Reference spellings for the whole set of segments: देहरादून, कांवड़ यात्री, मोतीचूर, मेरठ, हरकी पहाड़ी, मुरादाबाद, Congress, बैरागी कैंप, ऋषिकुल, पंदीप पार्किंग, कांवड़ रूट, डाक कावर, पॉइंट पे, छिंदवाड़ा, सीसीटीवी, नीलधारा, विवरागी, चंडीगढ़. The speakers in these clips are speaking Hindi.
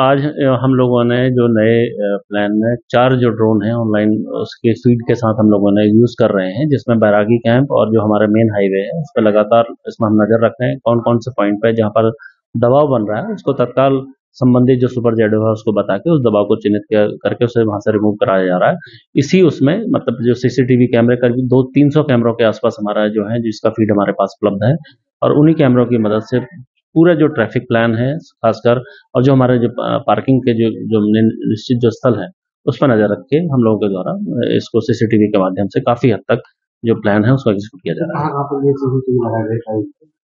आज हम लोगों ने जो नए प्लान में 4 जो ड्रोन हैं ऑनलाइन उसके फीड के साथ हम लोगों ने यूज कर रहे हैं, जिसमें बैरागी कैंप और जो हमारा मेन हाईवे है उस पर लगातार इसमें हम नजर रख रहे हैं कौन कौन से पॉइंट पे जहाँ पर दबाव बन रहा है उसको तत्काल संबंधित जो सुपर जेडो है उसको बता के उस दबाव को चिन्हित करके उसे वहां से रिमूव कराया जा रहा है। इसी उसमें मतलब जो सीसीटीवी कैमरे करीब 200-300 कैमरों के आसपास हमारा जो है जिसका फीड हमारे पास उपलब्ध है और उन्हीं कैमरों की मदद से पूरा जो ट्रैफिक प्लान है खासकर और जो हमारे जो पार्किंग के जो निश्चित जो स्थल है उस पर नजर रख के हम लोगों के द्वारा इसको सीसीटीवी के माध्यम से काफी हद तक जो प्लान है उसको एग्जीक्यूट किया जा रहा है।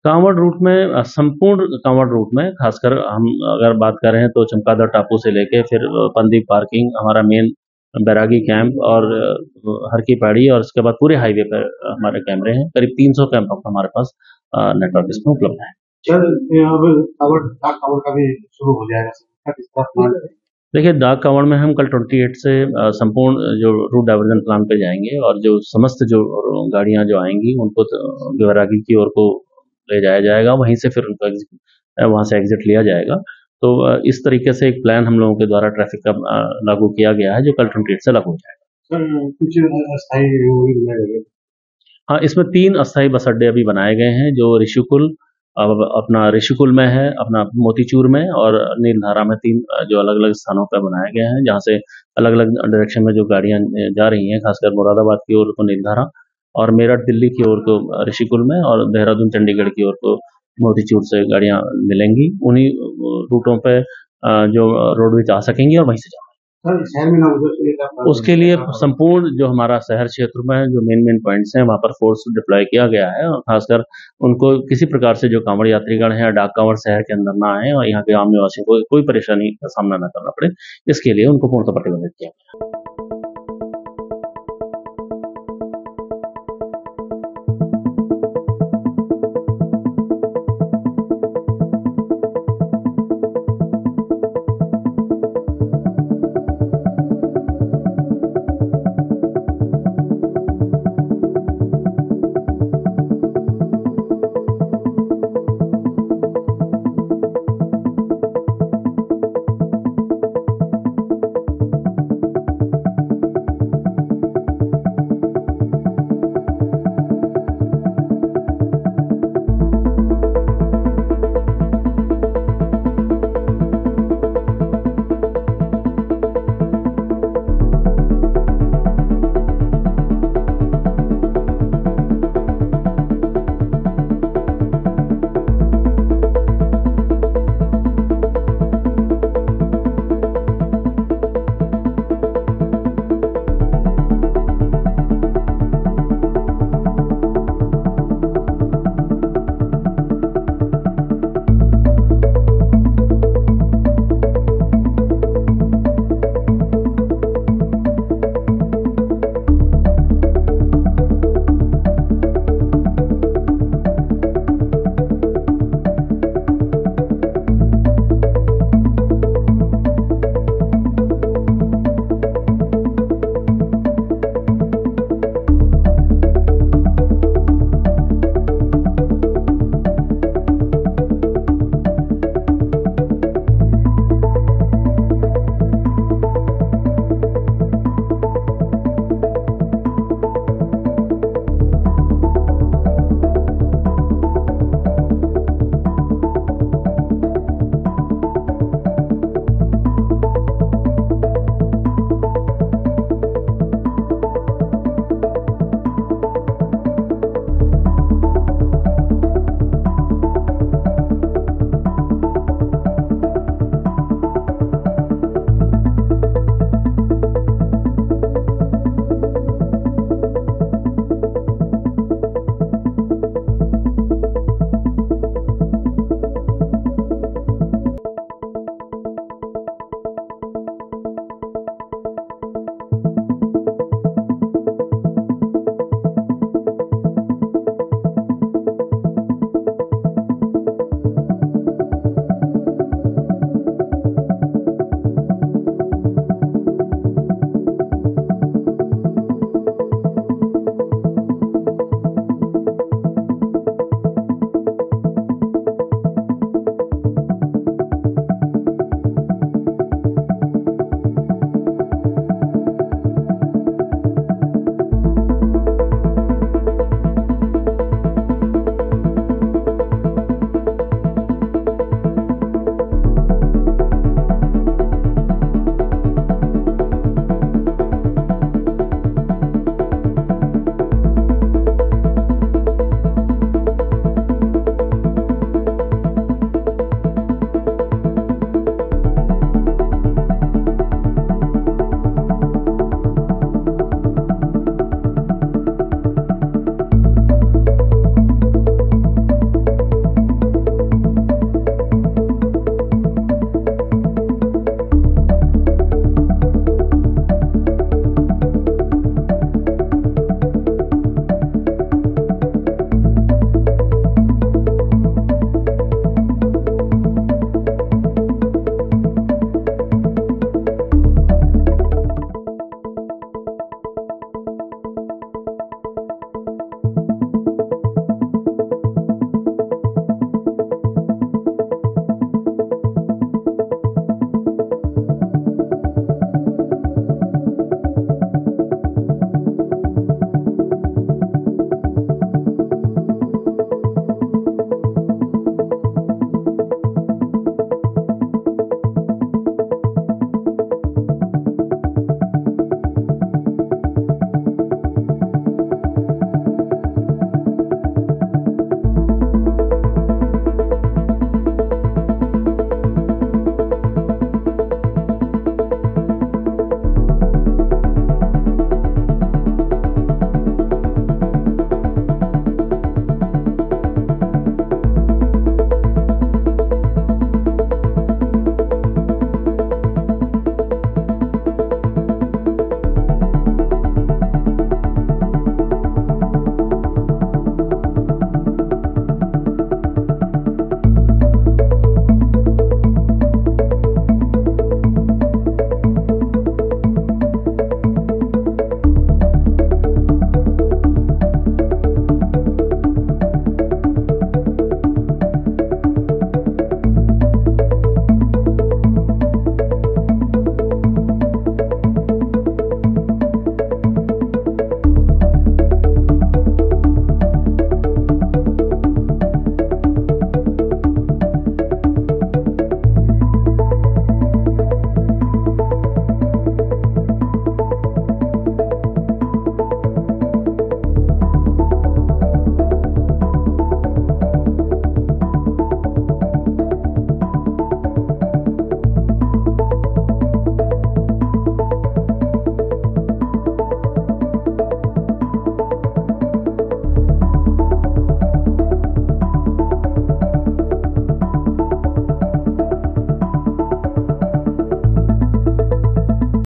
कांवड़ रूट में संपूर्ण कांवड़ रूट में खासकर हम अगर बात करें तो चमकादा टापू से लेके फिर पंदीप पार्किंग, हमारा मेन बैरागी कैंप और हरकी पहाड़ी और इसके बाद पूरे हाईवे पर हमारे कैमरे हैं। करीब 300 कैमरों का हमारे पास नेटवर्क इसमें उपलब्ध है। डाक कावर का भी शुरू हो जाएगा। देखिए डाक कावर में हम कल 28 से संपूर्ण जो रूट डाइवर्जन प्लान पे जाएंगे और जो समस्त जो गाड़ियां जो आएंगी उनको विवरागी की ओर को ले जाया जाएगा, वहीं से फिर उनको वहां से एग्जिट लिया जाएगा। तो इस तरीके से एक प्लान हम लोगों के द्वारा ट्रैफिक का लागू किया गया है जो कल 28 से लागू हो जाएगा। कुछ हाँ, इसमें 3 अस्थायी बस अड्डे अभी बनाए गए हैं जो ऋषिकुल अब अपना ऋषिकुल में है, अपना मोतीचूर में और नीलधारा में 3 जो अलग अलग स्थानों पर बनाए गए हैं जहाँ से अलग अलग डायरेक्शन में जो गाड़ियाँ जा रही हैं खासकर मुरादाबाद की ओर को नीलधारा और मेरठ दिल्ली की ओर को ऋषिकुल में और देहरादून चंडीगढ़ की ओर को मोतीचूर से गाड़ियाँ मिलेंगी। उन्हीं रूटों पर जो रोडवेज आ सकेंगी और वहीं से जाएंगी। उसके लिए संपूर्ण जो हमारा शहर क्षेत्र में जो मेन पॉइंट्स हैं वहां पर फोर्स डिप्लॉय किया गया है और खासकर उनको किसी प्रकार से जो कांवड़ यात्रीगण है डाक कावर शहर के अंदर ना आए और यहाँ के आम निवासियों को कोई परेशानी का सामना न करना पड़े, इसके लिए उनको पूर्णतः प्रतिबंधित किया गया।